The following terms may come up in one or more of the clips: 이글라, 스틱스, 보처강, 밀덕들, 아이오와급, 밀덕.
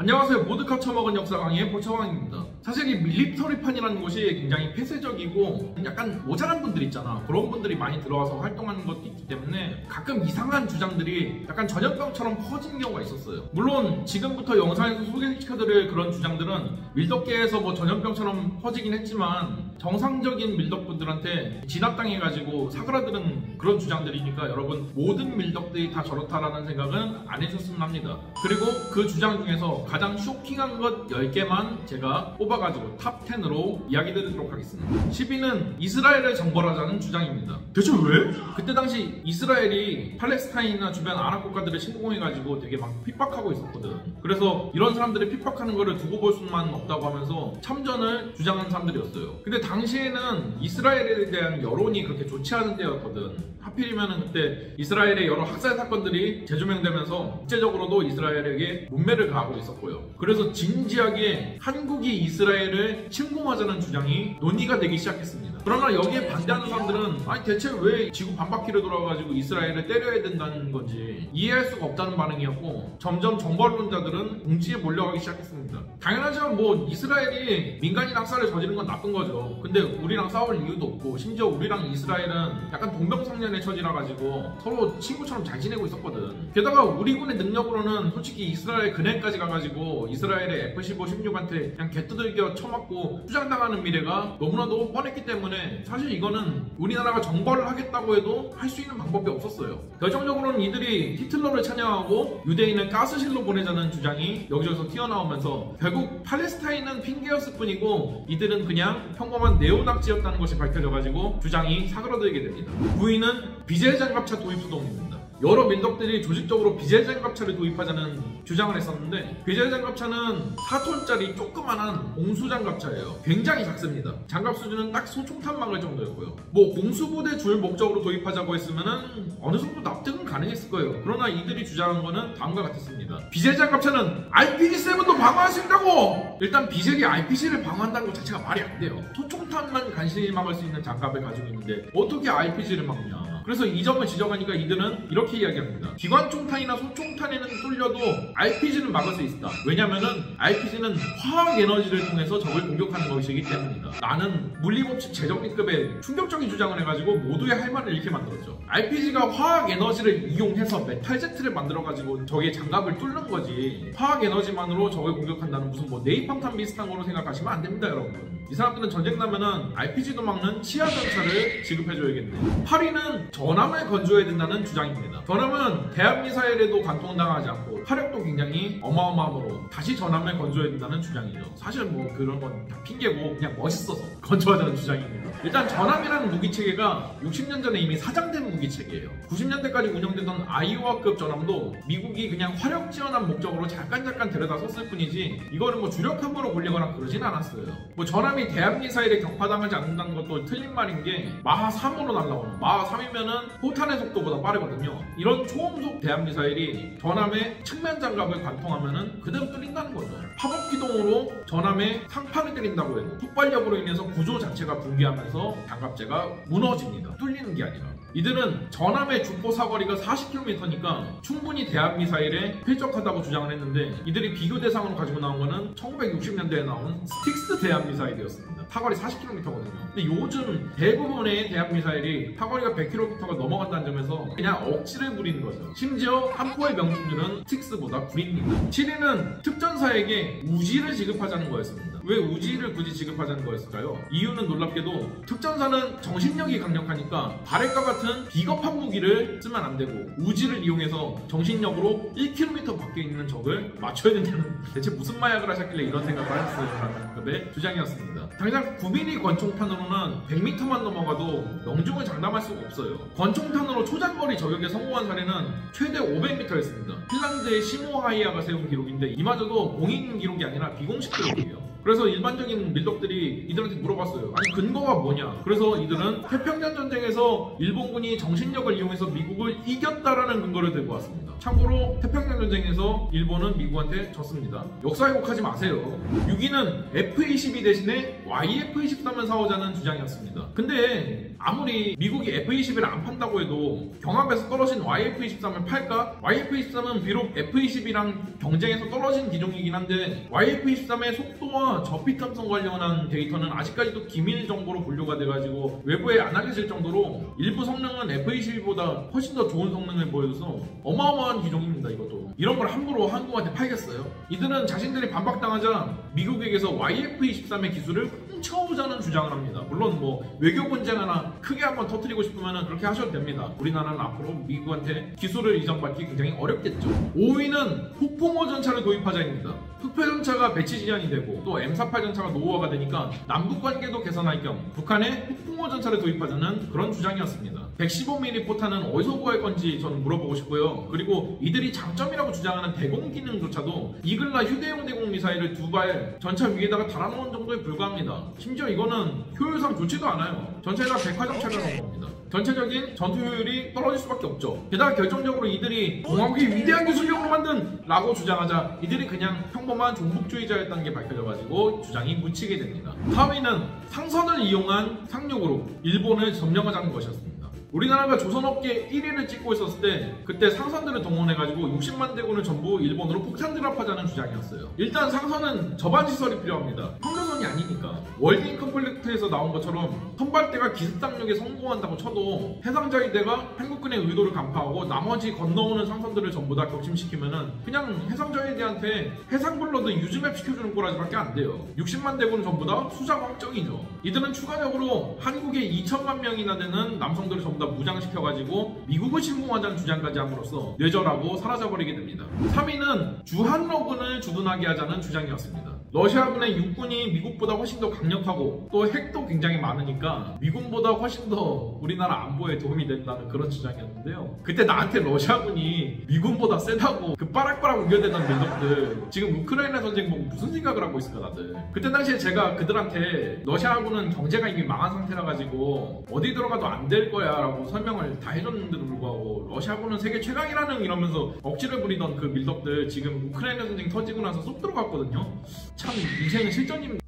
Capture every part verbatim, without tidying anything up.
안녕하세요. 모드카 처먹은 역사 강의 보처강입니다. 사실 이 밀리터리판이라는 곳이 굉장히 폐쇄적이고 약간 모자란 분들 있잖아. 그런 분들이 많이 들어와서 활동하는 것도 있기 때문에 가끔 이상한 주장들이 약간 전염병처럼 퍼진 경우가 있었어요. 물론 지금부터 영상에서 소개시켜드릴 그런 주장들은 밀덕계에서 뭐 전염병처럼 퍼지긴 했지만 정상적인 밀덕분들한테 진압당해가지고 사그라드는 그런 주장들이니까 여러분 모든 밀덕들이 다 저렇다라는 생각은 안 해줬으면 합니다. 그리고 그 주장 중에서 가장 쇼킹한 것 열 개만 제가 뽑아가지고 탑 텐으로 이야기 드리도록 하겠습니다. 십 위는 이스라엘을 정벌하자는 주장입니다. 대체 왜? 그때 당시 이스라엘이 팔레스타인이나 주변 아랍 국가들을 침공해가지고 되게 막 핍박하고 있었거든. 그래서 이런 사람들이 핍박하는 거를 두고 볼 수만 없다고 하면서 참전을 주장한 사람들이었어요. 근데 당시에는 이스라엘에 대한 여론이 그렇게 좋지 않은 때였거든. 하필이면은 그때 이스라엘의 여러 학살 사건들이 재조명되면서 국제적으로도 이스라엘에게 문매를 가하고 있었고 그래서 진지하게 한국이 이스라엘을 침공하자는 주장이 논의가 되기 시작했습니다. 그러나 여기에 반대하는 사람들은 아니 대체 왜 지구 반바퀴를 돌아가지고 이스라엘을 때려야 된다는 건지 이해할 수가 없다는 반응이었고 점점 정벌론자들은 궁지에 몰려가기 시작했습니다. 당연하지만 뭐 이스라엘이 민간인 학살을 저지른 건 나쁜 거죠. 근데 우리랑 싸울 이유도 없고 심지어 우리랑 이스라엘은 약간 동병상련의 처지라 가지고 서로 친구처럼 잘 지내고 있었거든. 게다가 우리 군의 능력으로는 솔직히 이스라엘 근해까지 가가지고 이스라엘의 에프 십오, 십육한테 그냥 개뚜들겨 쳐맞고 투장당하는 미래가 너무나도 뻔했기 때문에 사실 이거는 우리나라가 정벌을 하겠다고 해도 할 수 있는 방법이 없었어요. 결정적으로는 이들이 히틀러를 찬양하고 유대인을 가스실로 보내자는 주장이 여기저기서 튀어나오면서 결국 팔레스타인은 핑계였을 뿐이고 이들은 그냥 평범한 네오낙지였다는 것이 밝혀져가지고 주장이 사그라들게 됩니다. 구 위는 비제장갑차 도입 소동입니다. 여러 민족들이 조직적으로 비제장갑차를 도입하자는 주장을 했었는데 비제장갑차는 사 톤짜리 조그만한 공수장갑차예요. 굉장히 작습니다. 장갑 수준은 딱 소총탄 막을 정도였고요. 뭐 공수부대 줄 목적으로 도입하자고 했으면은 어느 정도 납득은 가능했을 거예요. 그러나 이들이 주장한 거는 다음과 같았습니다. 비제장갑차는 아이피지 세븐도 방어할 수 있다고! 일단 비제기 아이피지를 방어한다는 것 자체가 말이 안 돼요. 소총탄만 간신히 막을 수 있는 장갑을 가지고 있는데 어떻게 아이피지를 막냐. 그래서 이 점을 지적하니까 이들은 이렇게 이야기합니다. 기관총탄이나 소총탄에는 뚫려도 아이피지는 막을 수 있다. 왜냐면은 아이피지는 화학에너지를 통해서 적을 공격하는 것이기 때문이다. 나는 물리법칙 제정비급의 충격적인 주장을 해가지고 모두의 할 말을 이렇게 만들었죠. 아이피지가 화학에너지를 이용해서 메탈제트를 만들어가지고 적의 장갑을 뚫는 거지 화학에너지만으로 적을 공격한다는 무슨 뭐 네이팡탄 비슷한 거로 생각하시면 안 됩니다 여러분. 이 사람들은 전쟁 나면은 아이피지도 막는 치아전차를 지급해줘야겠네요. 팔 위는 전함을 건조해야 된다는 주장입니다. 전함은 대한미사일에도 관통당하지 않고 화력도 굉장히 어마어마하므로 다시 전함을 건조해야 된다는 주장이죠. 사실 뭐 그런 건 다 핑계고 그냥 멋있어서 건조하자는 주장입니다. 일단 전함이라는 무기체계가 육십 년 전에 이미 사장된 무기체계예요. 구십 년대까지 운영되던 아이오와급 전함도 미국이 그냥 화력 지원한 목적으로 잠깐 잠깐 데려다 썼을 뿐이지 이거는 뭐 주력함으로 불리거나 그러진 않았어요. 뭐 전함이 대한미사일에 격파당하지 않는다는 것도 틀린 말인 게 마하 삼으로 날아오는 마하 삼이면은 포탄의 속도보다 빠르거든요. 이런 초음속 대한미사일이 전함의 측면 장갑을 관통하면은 그대로 뚫린다는 거죠. 파급 기동으로 전함의 상판을 때린다고 해도 폭발력으로 인해서 구조 자체가 붕괴하면서 장갑재가 무너집니다. 뚫리는 게 아니라. 이들은 전함의 주포 사거리가 사십 킬로미터니까 충분히 대한미사일에 필적하다고 주장을 했는데 이들이 비교 대상으로 가지고 나온 거는 천구백육십 년대에 나온 스틱스 대한미사일이었습니다. 사거리 사십 킬로미터거든요. 근데 요즘 대부분의 대한미사일이 사거리가 백 킬로미터가 넘어간다는 점에서 그냥 억지를 부리는 거죠. 심지어 한 포의 명중률은 스틱스보다 구입니다. 칠 위는 특전사에게 우지를 지급하자는 거였습니다. 왜 우지를 굳이 지급하자는 거였을까요? 이유는 놀랍게도 특전사는 정신력이 강력하니까 바레과 같은 비겁한 무기를 쓰면 안 되고 우지를 이용해서 정신력으로 일 킬로미터 밖에 있는 적을 맞춰야 된다는 대체 무슨 마약을 하셨길래 이런 생각을 하셨을까라는 급의 주장이었습니다. 당장 구 밀리미터 권총탄으로는 백 미터만 넘어가도 명중을 장담할 수가 없어요. 권총탄으로 초장거리 저격에 성공한 사례는 최대 오백 미터였습니다. 핀란드의 시모하이아가 세운 기록인데 이마저도 공인 기록이 아니라 비공식 기록이에요. 그래서 일반적인 밀덕들이 이들한테 물어봤어요. 아니 근거가 뭐냐. 그래서 이들은 태평양 전쟁에서 일본군이 정신력을 이용해서 미국을 이겼다라는 근거를 들고 왔습니다. 참고로 태평양 전쟁에서 일본은 미국한테 졌습니다. 역사 왜곡하지 마세요. 육 위는 에프 이십이 대신에 와이 에프 이십삼을 사오자는 주장이었습니다. 근데 아무리 미국이 에프 이십이를 안 판다고 해도 경합에서 떨어진 와이 에프 이십삼을 팔까? 와이 에프 이십삼은 비록 에프 이십이랑 경쟁에서 떨어진 기종이긴 한데 와이 에프 이십삼의 속도와 저피탐성 관련한 데이터는 아직까지도 기밀 정보로 분류가 돼가지고 외부에 안 알려질 정도로 일부 성능은 에프 이십이보다 훨씬 더 좋은 성능을 보여줘서 어마어마한 기종입니다. 이것도 이런 걸 함부로 한국한테 팔겠어요? 이들은 자신들이 반박당하자 미국에게서 와이 에프 이십삼의 기술을 훔쳐오자는 주장을 합니다. 물론 뭐 외교 분쟁하나 크게 한번 터뜨리고 싶으면 그렇게 하셔도 됩니다. 우리나라는 앞으로 미국한테 기술을 이전받기 굉장히 어렵겠죠. 오 위는 폭풍호 전차를 도입하자입니다. 흑표 전차가 배치 지연이 되고 또 엠 사십팔 전차가 노후화가 되니까 남북 관계도 개선할 겸 북한에 폭풍호 전차를 도입하자는 그런 주장이었습니다. 백십오 밀리미터 포탄은 어디서 구할 건지 저는 물어보고 싶고요. 그리고 이들이 장점이라고 주장하는 대공 기능조차도 이글라 휴대용 대공 미사일을 두 발 전차 위에다가 달아놓은 정도에 불과합니다. 심지어 이거는 효율상 좋지도 않아요. 전차에다 백화점차를 넣은 겁니다. 전체적인 전투 효율이 떨어질 수밖에 없죠. 게다가 결정적으로 이들이 공화국이 위대한 기술력으로 만든 라고 주장하자 이들이 그냥 평범한 종북주의자였다는 게 밝혀져가지고 주장이 묻히게 됩니다. 사 위는 상선을 이용한 상륙으로 일본을 점령하자는 것이었습니다. 우리나라가 조선업계 일 위를 찍고 있었을 때 그때 상선들을 동원해가지고 육십만 대군을 전부 일본으로 폭탄 드랍하자는 주장이었어요. 일단 상선은 저반시설이 필요합니다. 선이 아니니까 월딩 컴플렉트에서 나온 것처럼 선발대가 기습상륙에 성공한다고 쳐도 해상자위대가 한국군의 의도를 간파하고 나머지 건너오는 상선들을 전부 다 격침시키면은 그냥 해상자위대한테 해상블러드 유즈맵 시켜주는 꼬라지밖에 안 돼요. 육십만 대군 전부 다 수장 확정이죠. 이들은 추가적으로 한국의 이천만 명이나 되는 남성들을 전부 다 무장시켜가지고 미국을 침공하자는 주장까지 함으로써 뇌절하고 사라져버리게 됩니다. 삼 위는 주한러군을 주둔하게 하자는 주장이었습니다. 러시아군의 육군이 미국보다 훨씬 더 강력하고 또 핵도 굉장히 많으니까 미군보다 훨씬 더 우리나라 안보에 도움이 된다는 그런 주장이었는데요. 그때 나한테 러시아군이 미군보다 세다고 그 빠락빠락 우겨대던 민족들 지금 우크라이나 전쟁 보고 무슨 생각을 하고 있을까 다들. 그때 당시에 제가 그들한테 러시아군은 경제가 이미 망한 상태라가지고 어디 들어가도 안 될 거야 라고 설명을 다 해줬는데도 불구하고 러시아군은 세계 최강이라는 이러면서 억지를 부리던 그 밀덕들 지금 우크라이나 전쟁 터지고 나서 쏙 들어갔거든요. 참 인생은 실전입니다.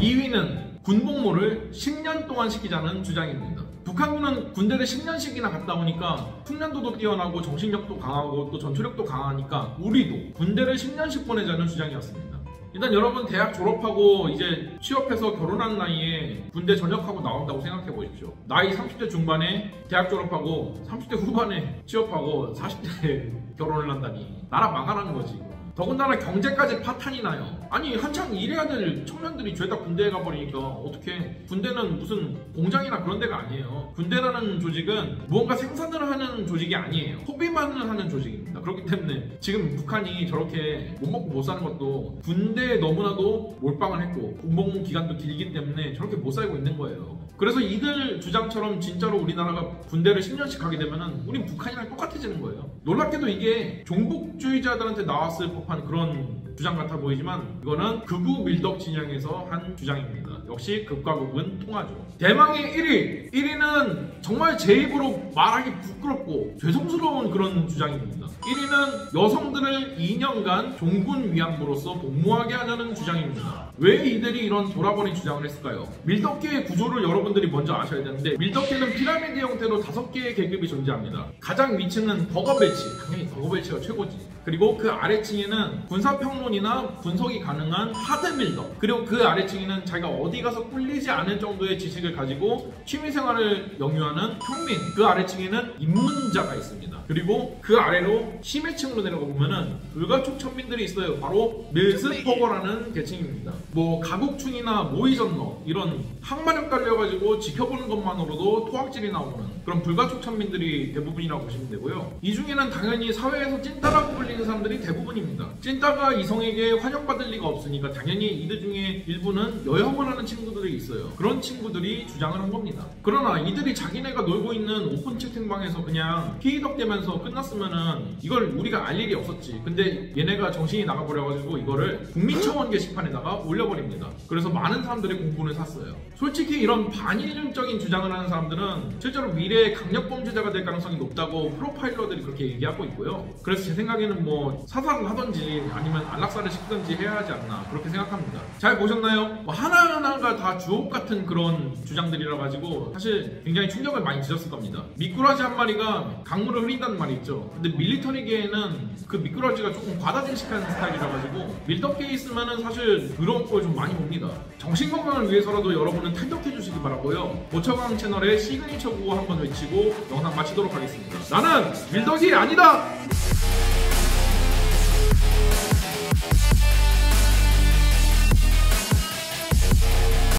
이 위는 군복무를 십 년 동안 시키자는 주장입니다. 북한군은 군대를 십 년씩이나 갔다 오니까 숙련도도 뛰어나고 정신력도 강하고 또 전투력도 강하니까 우리도 군대를 십 년씩 보내자는 주장이었습니다. 일단 여러분 대학 졸업하고 이제 취업해서 결혼한 나이에 군대 전역하고 나온다고 생각해 보십시오. 나이 삼십 대 중반에 대학 졸업하고 삼십 대 후반에 취업하고 사십 대에 결혼을 한다니 나라 망하라는 거지. 더군다나 경제까지 파탄이 나요. 아니 한창 일해야 될 청년들이 죄다 군대에 가버리니까 어떡해. 군대는 무슨 공장이나 그런 데가 아니에요. 군대라는 조직은 무언가 생산을 하는 조직이 아니에요. 소비만을 하는 조직입니다. 그렇기 때문에 지금 북한이 저렇게 못 먹고 못 사는 것도 군대에 너무나도 몰빵을 했고 군복무 기간도 길기 때문에 저렇게 못 살고 있는 거예요. 그래서 이들 주장처럼 진짜로 우리나라가 군대를 십 년씩 가게 되면은 우린 북한이랑 똑같아지는 거예요. 놀랍게도 이게 종북주의자들한테 나왔을 법한 그런 주장 같아 보이지만 이거는 극우 밀덕 진영에서 한 주장입니다. 역시 극과 극은 통하죠. 대망의 일 위! 일 위는 정말 제 입으로 말하기 부끄럽고 죄송스러운 그런 주장입니다. 일 위는 여성들을 이 년간 종군 위안부로서 복무하게 하자는 주장입니다. 왜 이들이 이런 돌아버린 주장을 했을까요? 밀덕계의 구조를 여러분들이 먼저 아셔야 되는데 밀덕계는 피라미드 형태로 다섯 개의 계급이 존재합니다. 가장 위층은 덕업배치, 당연히 덕업배치가 최고지. 그리고 그 아래층에는 군사평론이나 분석이 가능한 하드밀덕, 그리고 그 아래층에는 자기가 어디 가서 꿀리지 않을 정도의 지식을 가지고 취미생활을 영유하는 평민, 그 아래층에는 입문자가 있습니다. 그리고 그 아래로 심해층으로 내려가 보면은 불가촉 천민들이 있어요. 바로 밀스퍼거라는 계층입니다. 뭐 가곡충이나 모의전러 이런 항마력 깔려가지고 지켜보는 것만으로도 토악질이 나오는 그런 불가촉 천민들이 대부분이라고 보시면 되고요. 이 중에는 당연히 사회에서 찐따라고 불리는 사람들이 대부분입니다. 찐따가 이성에게 환영받을 리가 없으니까 당연히 이들 중에 일부는 여혐을 하는 친구들이 있어요. 그런 친구들이 주장을 한 겁니다. 그러나 이들이 자기네가 놀고 있는 오픈 채팅방에서 그냥 희덕대면서 끝났으면은 이걸 우리가 알 일이 없었지. 근데 얘네가 정신이 나가버려가지고 이거를 국민청원 게시판에다가 올려버립니다. 그래서 많은 사람들이 공분을 샀어요. 솔직히 이런 반인륜적인 주장을 하는 사람들은 실제로 미래의 강력범죄자가 될 가능성이 높다고 프로파일러들이 그렇게 얘기하고 있고요. 그래서 제 생각에는 뭐 사살을 하든지 아니면 안락사를 시키든지 해야 하지 않나 그렇게 생각합니다. 잘 보셨나요? 뭐 하나하나가 다 주옥 같은 그런 주장들이라 가지고 사실 굉장히 충격을 많이 주셨을 겁니다. 미꾸라지 한 마리가 강물을 흐린다는 말이 있죠. 근데 밀리터리계에는 그 미꾸라지가 조금 과다증식하는 스타일이라 가지고 밀덕계에 있으면은 사실 더러운 꼴 좀 많이 봅니다. 정신건강을 위해서라도 여러분은 탈덕해 주시기 바라고요. 보처강 채널의 시그니처 구호 한번 외치고 영상 마치도록 하겠습니다. 나는 밀덕이 아니다.